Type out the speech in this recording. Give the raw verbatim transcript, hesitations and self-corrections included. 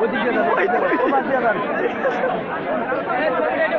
वो दिखेगा ना इधर वो बात यार।